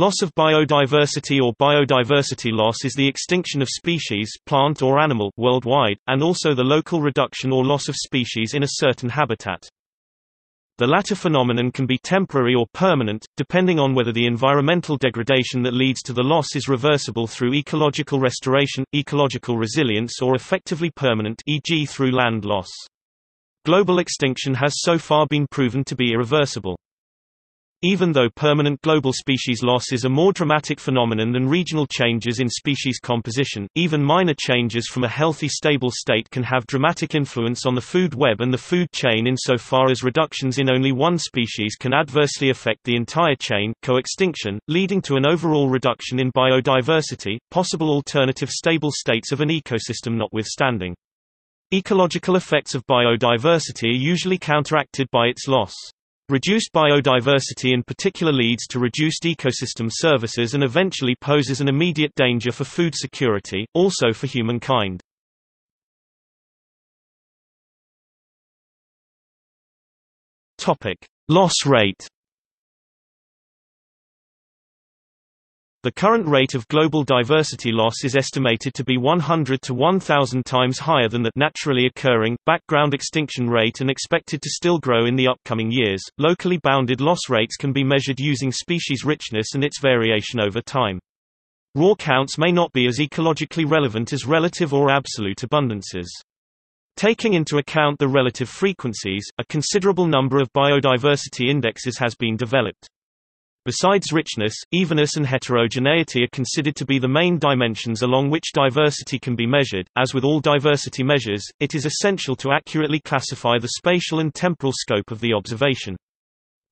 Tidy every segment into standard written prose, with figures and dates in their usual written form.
Loss of biodiversity or biodiversity loss is the extinction of species, plant or animal, worldwide, and also the local reduction or loss of species in a certain habitat. The latter phenomenon can be temporary or permanent, depending on whether the environmental degradation that leads to the loss is reversible through ecological restoration, ecological resilience, or effectively permanent, e.g. through land loss. Global extinction has so far been proven to be irreversible. Even though permanent global species loss is a more dramatic phenomenon than regional changes in species composition, even minor changes from a healthy stable state can have dramatic influence on the food web and the food chain insofar as reductions in only one species can adversely affect the entire chain, co-extinction, leading to an overall reduction in biodiversity, possible alternative stable states of an ecosystem notwithstanding. Ecological effects of biodiversity are usually counteracted by its loss. Reduced biodiversity in particular leads to reduced ecosystem services and eventually poses an immediate danger for food security, also for humankind. Loss rate. The current rate of global diversity loss is estimated to be 100 to 1,000 times higher than that naturally occurring, background extinction rate and expected to still grow in the upcoming years. Locally bounded loss rates can be measured using species richness and its variation over time. Raw counts may not be as ecologically relevant as relative or absolute abundances. Taking into account the relative frequencies, a considerable number of biodiversity indexes has been developed. Besides richness, evenness and heterogeneity are considered to be the main dimensions along which diversity can be measured. As with all diversity measures, it is essential to accurately classify the spatial and temporal scope of the observation.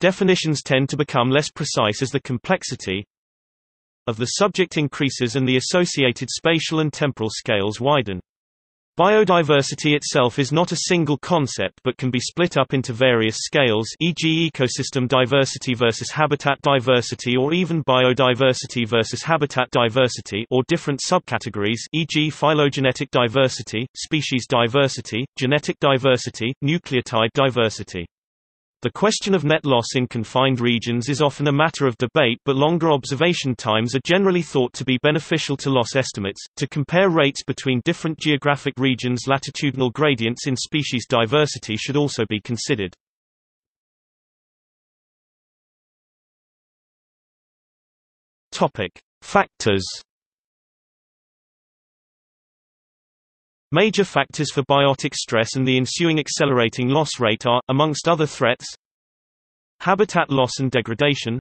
Definitions tend to become less precise as the complexity of the subject increases and the associated spatial and temporal scales widen. Biodiversity itself is not a single concept but can be split up into various scales, e.g. ecosystem diversity versus habitat diversity or even biodiversity versus habitat diversity, or different subcategories, e.g. phylogenetic diversity, species diversity, genetic diversity, nucleotide diversity. The question of net loss in confined regions is often a matter of debate, but longer observation times are generally thought to be beneficial to loss estimates. To compare rates between different geographic regions, latitudinal gradients in species diversity should also be considered. Topic: Factors. Major factors for biotic stress and the ensuing accelerating loss rate are, amongst other threats, habitat loss and degradation,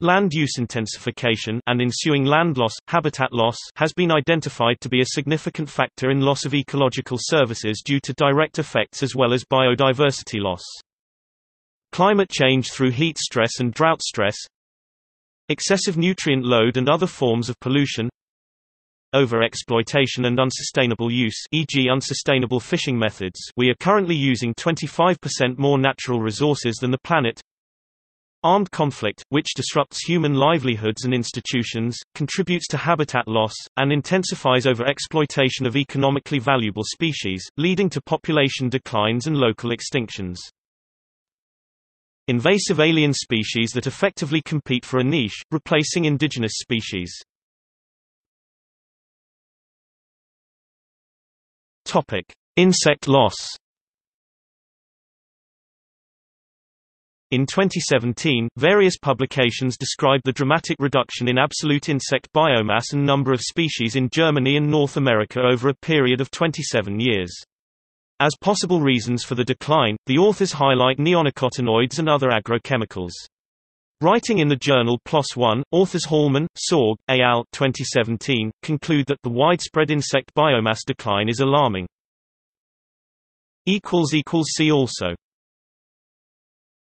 land use intensification and ensuing land loss. Habitat loss has been identified to be a significant factor in loss of ecological services due to direct effects as well as biodiversity loss. Climate change through heat stress and drought stress, excessive nutrient load and other forms of pollution, over-exploitation and unsustainable use, e.g. unsustainable fishing methods. We are currently using 25% more natural resources than the planet. Armed conflict, which disrupts human livelihoods and institutions, contributes to habitat loss, and intensifies over-exploitation of economically valuable species, leading to population declines and local extinctions. Invasive alien species that effectively compete for a niche, replacing indigenous species. Insect loss. In 2017, various publications described the dramatic reduction in absolute insect biomass and number of species in Germany and North America over a period of 27 years. As possible reasons for the decline, the authors highlight neonicotinoids and other agrochemicals. Writing in the journal PLOS ONE, authors Hallman, Sorg, et al. 2017, conclude that the widespread insect biomass decline is alarming. See also